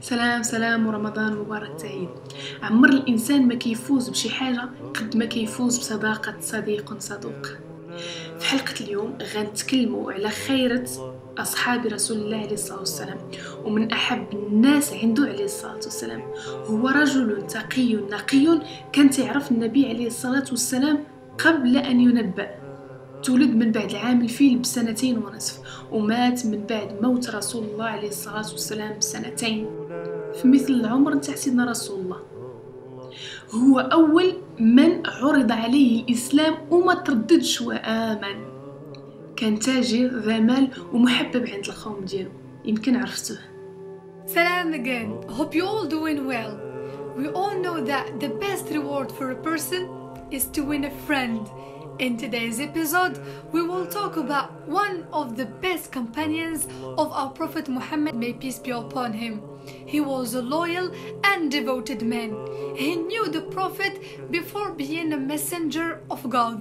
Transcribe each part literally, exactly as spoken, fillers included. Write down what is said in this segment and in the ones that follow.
سلام سلام ورمضان مبارك تعيد. عمر الانسان ما كيفوز بشي حاجه قد ما كيفوز بصداقه صديق صدوق. في حلقه اليوم غنتكلموا على خيره اصحاب رسول الله عليه الصلاه والسلام، ومن احب الناس عنده عليه الصلاه والسلام هو رجل تقي نقي كان تعرف النبي عليه الصلاه والسلام قبل ان ينبأ. تولد من بعد العام الفيل بسنتين ونصف، ومات من بعد موت رسول الله عليه الصلاة والسلام بسنتين، في مثل العمر تاع سيدنا رسول الله. هو أول من عرض عليه الإسلام وما ترددش وآمن. كان تاجر ذا مال ومحبب عند القوم ديالو، يمكن عرفتوه. سلام again. Hope you all doing well. We all know that the best reward for a person is to win a friend. In today's episode, we will talk about one of the best companions of our Prophet Muhammad, may peace be upon him. He was a loyal and devoted man. He knew the Prophet before being a messenger of God.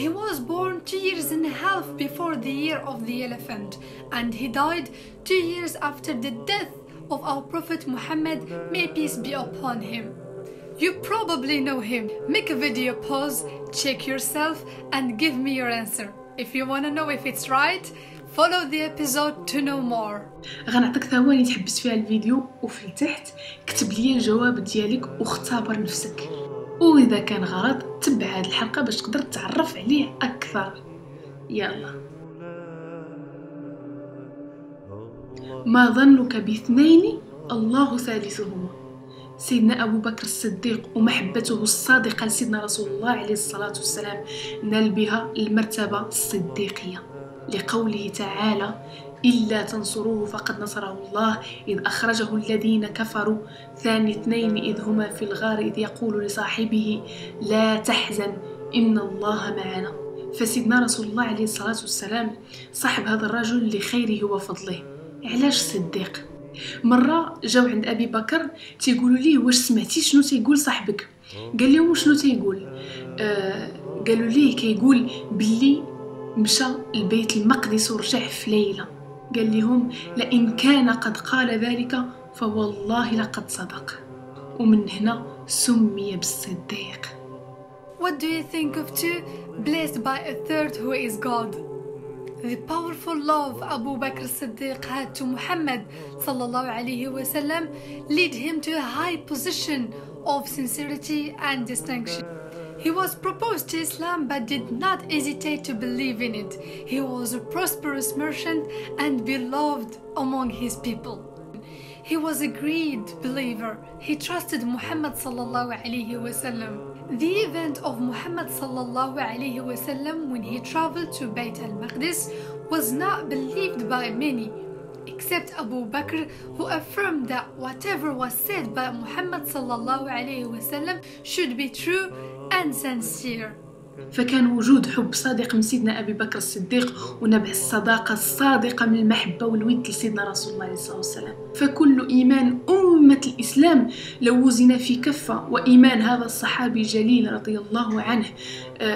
He was born two years and a half before the year of the elephant, and he died two years after the death of our Prophet Muhammad, may peace be upon him. You probably know him. Make a video pause, check yourself, and give me your answer. If you want to know if it's right, follow the episode to know more. غنعطيك ثواني تحبس فيها الفيديو وفي تحت كتب لي الجواب ديالك واختبر نفسك. وإذا كان غلط تبع هذه الحلقة باش تقدر تعرف عليه أكثر. يلا. ما ظنك باثنين الله ثالثهما؟ سيدنا أبو بكر الصديق ومحبته الصادقة لسيدنا رسول الله عليه الصلاة والسلام نال بها المرتبة الصديقية، لقوله تعالى: إلا تنصروه فقد نصره الله إذ أخرجه الذين كفروا ثاني اثنين إذ هما في الغار إذ يقول لصاحبه لا تحزن إن الله معنا. فسيدنا رسول الله عليه الصلاة والسلام صاحب هذا الرجل لخيره وفضله. علاش صديق؟ مره جاو عند ابي بكر تيقولوا ليه واش سمعتي شنو تيقول صاحبك؟ قال لهم شنو تيقول؟ آه قالوا ليه كيقول باللي مشى البيت المقدس ورجع في ليله. قال لهم لئن كان قد قال ذلك فوالله لقد صدق. ومن هنا سمي بالصديق. What do you think of two blessed by a third who is God? The powerful love Abu Bakr Siddiq had to Muhammad sallallahu alaihi wasallam led him to a high position of sincerity and distinction. He was proposed to Islam but did not hesitate to believe in it. He was a prosperous merchant and beloved among his people. He was a great believer. He trusted Muhammad sallallahu alaihi wasallam. The event of Muhammad sallallahu alaihi wasallam when he traveled to Bayt al-Maqdis was not believed by many, except Abu Bakr, who affirmed that whatever was said by Muhammad sallallahu alaihi wasallam should be true and sincere. فكان وجود حب صادق من سيدنا أبي بكر الصديق ونبع الصداقة الصادقة من المحبة والود لسيدنا رسول الله عليه الصلاة والسلام. فكل إيمان أمة الإسلام لو وزن في كفة وإيمان هذا الصحابي الجليل رضي الله عنه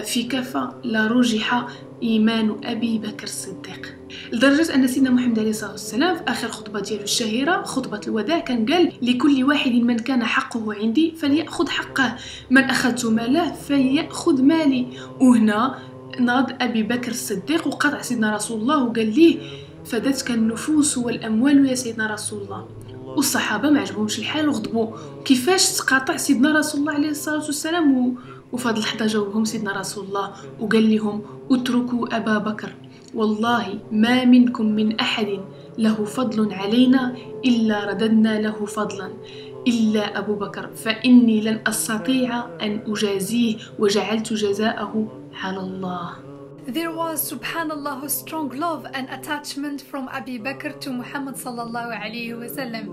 في كفة لرجح إيمان أبي بكر الصديق، لدرجة أن سيدنا محمد عليه الصلاة والسلام في آخر خطبة ديالو الشهيرة خطبة الوداع كان قال: لكل واحد من كان حقه عندي فليأخذ حقه، من أخذت ماله فليأخذ مالي. وهنا ناض أبي بكر الصديق وقطع سيدنا رسول الله وقال ليه: فدتك النفوس والأموال يا سيدنا رسول الله. والصحابة ما عجبهمش الحال وغضبوا، كيفاش تقاطع سيدنا رسول الله عليه الصلاة والسلام؟ و... وفي هذه اللحظة جاوبهم سيدنا رسول الله وقال لهم: اتركوا أبا بكر، والله ما منكم من أحد له فضل علينا إلا رددنا له فضلا إلا أبو بكر، فإني لن أستطيع أن أجازيه وجعلت جزاءه على الله. There was subhanallah a strong love and attachment from Abu Bakr to Muhammad sallallahu alaihi wasallam.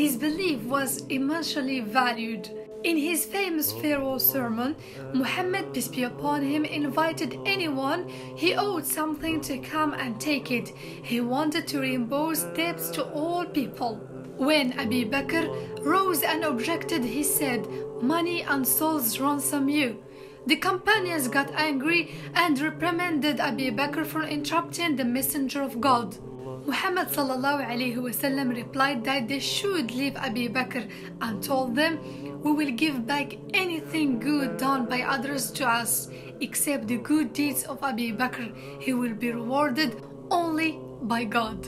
His belief was emotionally valued. In his famous farewell sermon, Muhammad, peace be upon him, invited anyone he owed something to come and take it. He wanted to reimburse debts to all people. When Abu Bakr rose and objected, he said, "Money and souls ransom you." The companions got angry and reprimanded Abu Bakr for interrupting the messenger of God. Muhammad sallallahu alayhi wa sallam replied that they should leave Abu Bakr and told them, "We will give back anything good done by others to us, except the good deeds of Abu Bakr. He will be rewarded only by God."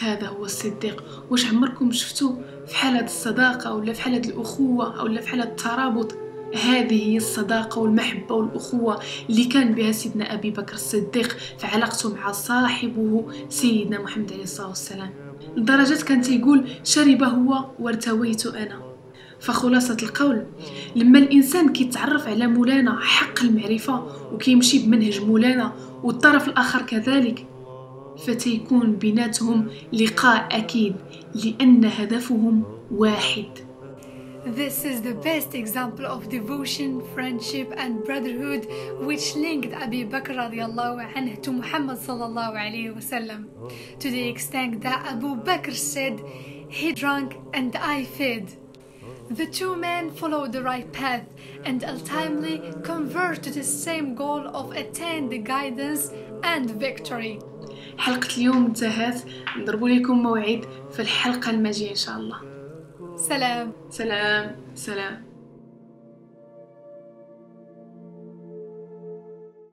هذا هو الصديق. واش عمركم شفتوه في حالة الصداقة ولا في حالة الأخوة ولا في حالة الترابط؟ هذه هي الصداقة والمحبة والأخوة اللي كان بها سيدنا أبي بكر الصديق في علاقته مع صاحبه سيدنا محمد عليه الصلاة والسلام، لدرجة كان تيقول شرب هو وارتويت أنا. فخلاصة القول، لما الإنسان كيتعرف على مولانا حق المعرفة وكيمشي بمنهج مولانا والطرف الآخر كذلك، فتيكون بيناتهم لقاء أكيد لأن هدفهم واحد. This is the best example of devotion, friendship and brotherhood which linked Abu Bakr radiallahu anhu to Muhammad sallallahu alayhi wa sallam to the extent that Abu Bakr said, "He drank and I fed." The two men followed the right path and ultimately converged to the same goal of attaining the guidance and victory. حلقة اليوم انتهت، نضربوا لكم موعد في الحلقة الماجية إن شاء الله. سلام سلام سلام.